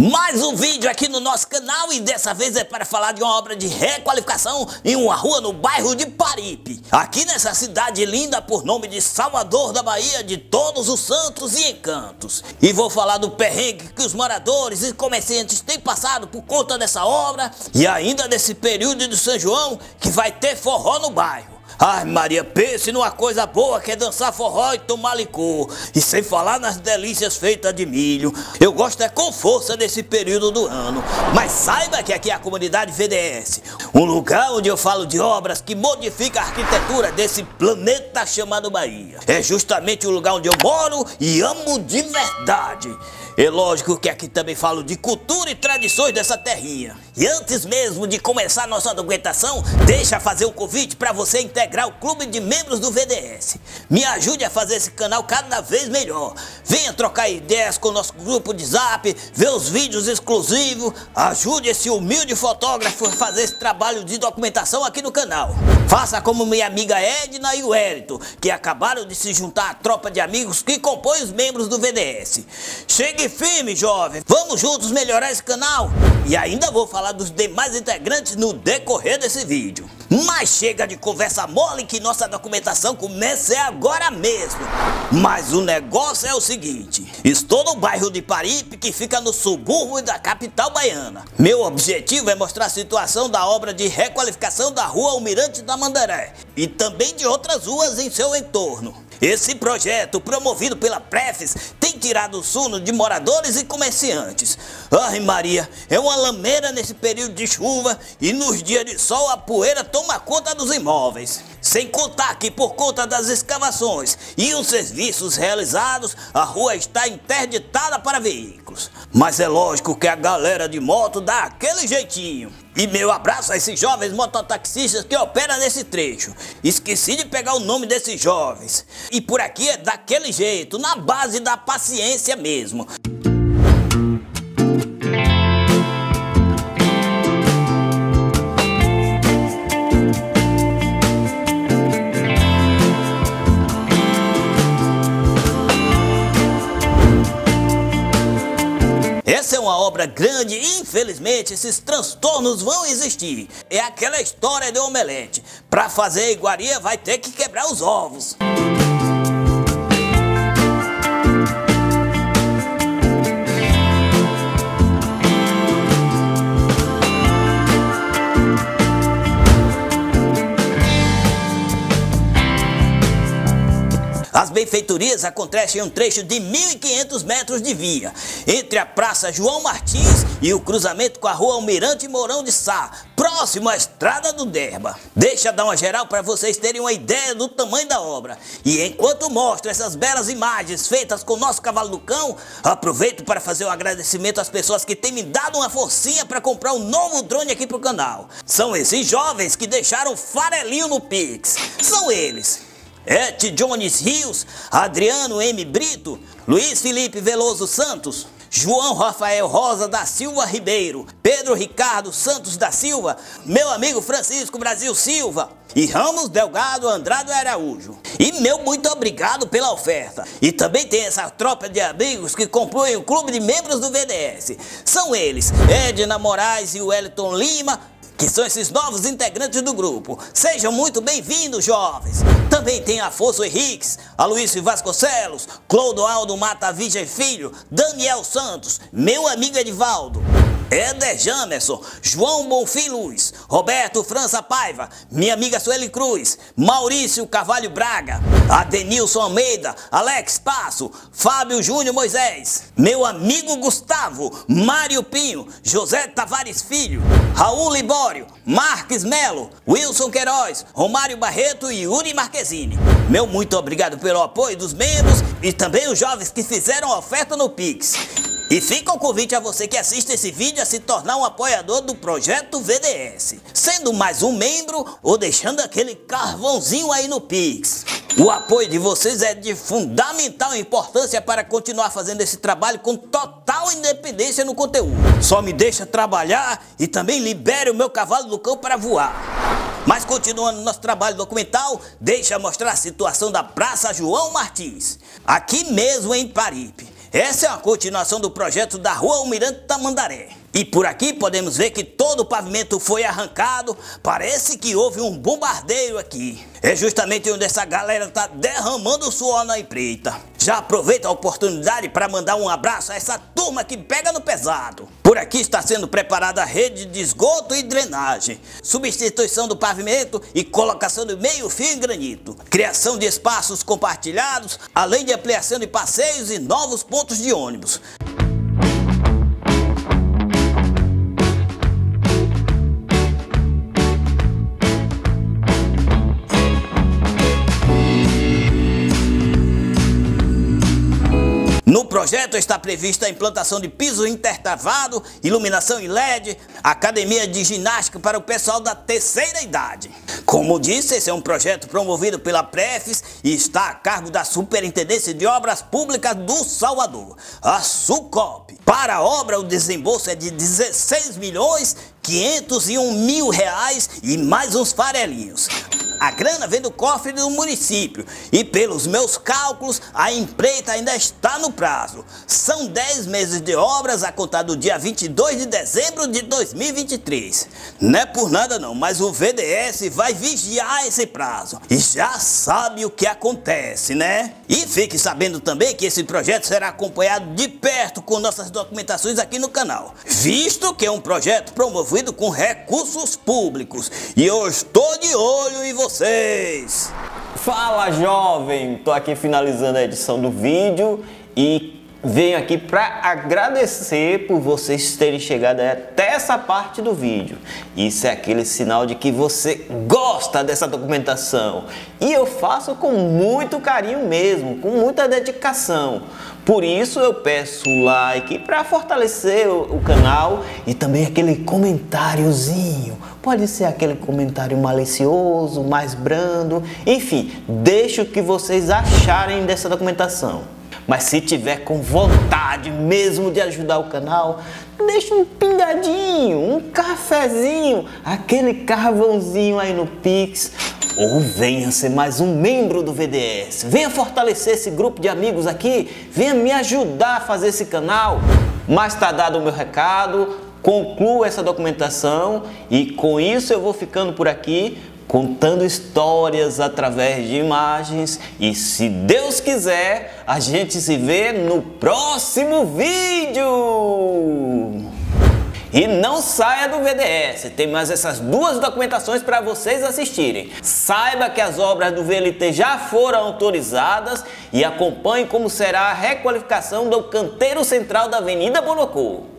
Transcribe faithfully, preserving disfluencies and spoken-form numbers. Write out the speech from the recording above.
Mais um vídeo aqui no nosso canal e dessa vez é para falar de uma obra de requalificação em uma rua no bairro de Paripe. Aqui nessa cidade linda por nome de Salvador da Bahia, de todos os santos e encantos. E vou falar do perrengue que os moradores e comerciantes têm passado por conta dessa obra e ainda desse período de São João que vai ter forró no bairro. Ai Maria, pense numa coisa boa que é dançar forró e tomar licor. E sem falar nas delícias feitas de milho. Eu gosto é com força desse período do ano. Mas saiba que aqui é a comunidade V D S. Um lugar onde eu falo de obras que modificam a arquitetura desse planeta chamado Bahia. É justamente o lugar onde eu moro e amo de verdade. É lógico que aqui também falo de cultura e tradições dessa terrinha. E antes mesmo de começar nossa documentação, deixa fazer um convite para você integrar o clube de membros do V D S. Me ajude a fazer esse canal cada vez melhor. Venha trocar ideias com o nosso grupo de zap, ver os vídeos exclusivos. Ajude esse humilde fotógrafo a fazer esse trabalho de documentação aqui no canal. Faça como minha amiga Edna e o Hélito, que acabaram de se juntar à tropa de amigos que compõe os membros do V D S. Chegue firme, jovem, vamos juntos melhorar esse canal e ainda vou falar dos demais integrantes no decorrer desse vídeo. Mas chega de conversa mole que nossa documentação comece agora mesmo. Mas o negócio é o seguinte, estou no bairro de Paripe, que fica no subúrbio da capital baiana. Meu objetivo é mostrar a situação da obra de requalificação da rua Almirante Tamandaré e também de outras ruas em seu entorno. Esse projeto, promovido pela Prefis, tem tirado o sono de moradores e comerciantes. Ai Maria, é uma lameira nesse período de chuva e nos dias de sol a poeira toma conta dos imóveis. Sem contar que por conta das escavações e os serviços realizados, a rua está interditada para veículos. Mas é lógico que a galera de moto dá aquele jeitinho. E meu abraço a esses jovens mototaxistas que operam nesse trecho. Esqueci de pegar o nome desses jovens. E por aqui é daquele jeito, na base da paciência mesmo. Essa é uma obra grande e infelizmente esses transtornos vão existir. É aquela história do omelete. Para fazer a iguaria vai ter que quebrar os ovos. As benfeitorias acontecem em um trecho de mil e quinhentos metros de via, entre a Praça João Martins e o cruzamento com a rua Almirante Mourão de Sá, próximo à Estrada do Derba. Deixa eu dar uma geral para vocês terem uma ideia do tamanho da obra. E enquanto mostro essas belas imagens feitas com o nosso cavalo do cão, aproveito para fazer um agradecimento às pessoas que têm me dado uma forcinha para comprar um novo drone aqui pro canal. São esses jovens que deixaram farelinho no Pix. São eles: Et Jones Rios, Adriano M. Brito, Luiz Felipe Veloso Santos, João Rafael Rosa da Silva Ribeiro, Pedro Ricardo Santos da Silva, meu amigo Francisco Brasil Silva e Ramos Delgado Andrade Araújo. E meu muito obrigado pela oferta. E também tem essa tropa de amigos que compõem o clube de membros do V D S. São eles, Edna Moraes e Wellington Lima, que são esses novos integrantes do grupo. Sejam muito bem-vindos, jovens. Também tem Afonso Henriques, Aloysio Vasconcelos, Clodoaldo Mata Virgem Filho, Daniel Santos, meu amigo Edivaldo, Éder Jamerson, João Bonfim Luz, Roberto França Paiva, minha amiga Sueli Cruz, Maurício Carvalho Braga, Adenilson Almeida, Alex Passo, Fábio Júnior Moisés, meu amigo Gustavo, Mário Pinho, José Tavares Filho, Raul Libório, Marques Melo, Wilson Queiroz, Romário Barreto e Yuri Marquezine. Meu muito obrigado pelo apoio dos membros e também os jovens que fizeram a oferta no Pix. E fica o convite a você que assiste esse vídeo a se tornar um apoiador do Projeto V D S, sendo mais um membro ou deixando aquele carvãozinho aí no Pix. O apoio de vocês é de fundamental importância para continuar fazendo esse trabalho com total independência no conteúdo. Só me deixa trabalhar e também libere o meu cavalo do cão para voar. Mas continuando nosso trabalho documental, deixa eu mostrar a situação da Praça João Martins, aqui mesmo em Paripe. Essa é a continuação do projeto da Rua Almirante Tamandaré. E por aqui podemos ver que todo o pavimento foi arrancado. Parece que houve um bombardeio aqui. É justamente onde essa galera está derramando suor na empreita. Já aproveito a oportunidade para mandar um abraço a essa turma que pega no pesado. Por aqui está sendo preparada a rede de esgoto e drenagem, substituição do pavimento e colocação de meio fio em granito, criação de espaços compartilhados, além de ampliação de passeios e novos pontos de ônibus. No projeto está prevista a implantação de piso intertravado, iluminação em L E D, academia de ginástica para o pessoal da terceira idade. Como disse, esse é um projeto promovido pela Prefis e está a cargo da Superintendência de Obras Públicas do Salvador, a SUCOP. Para a obra, o desembolso é de dezesseis milhões quinhentos e um mil reais e mais uns farelinhos. A grana vem do cofre do município e, pelos meus cálculos, a empreita ainda está no prazo. São dez meses de obras a contar do dia vinte e dois de dezembro de dois mil e vinte e três. Não é por nada não, mas o V D S vai vigiar esse prazo e já sabe o que acontece, né? E fique sabendo também que esse projeto será acompanhado de perto com nossas documentações aqui no canal, visto que é um projeto promovido com recursos públicos. E eu estou de olho em você. Vocês. Fala, jovem! Tô aqui finalizando a edição do vídeo e venho aqui para agradecer por vocês terem chegado até essa parte do vídeo. Isso é aquele sinal de que você gosta dessa documentação, e eu faço com muito carinho mesmo, com muita dedicação. Por isso eu peço o like para fortalecer o canal e também aquele comentáriozinho. Pode ser aquele comentário malicioso, mais brando, enfim, deixa o que vocês acharem dessa documentação. Mas se tiver com vontade mesmo de ajudar o canal, deixa um pingadinho, um cafezinho, aquele carvãozinho aí no Pix, ou venha ser mais um membro do V D S, venha fortalecer esse grupo de amigos aqui, venha me ajudar a fazer esse canal. Mas tá dado o meu recado. Concluo essa documentação e com isso eu vou ficando por aqui, contando histórias através de imagens, e se Deus quiser, a gente se vê no próximo vídeo! E não saia do V D S, tem mais essas duas documentações para vocês assistirem. Saiba que as obras do V L T já foram autorizadas e acompanhe como será a requalificação do canteiro central da Avenida Bonocô.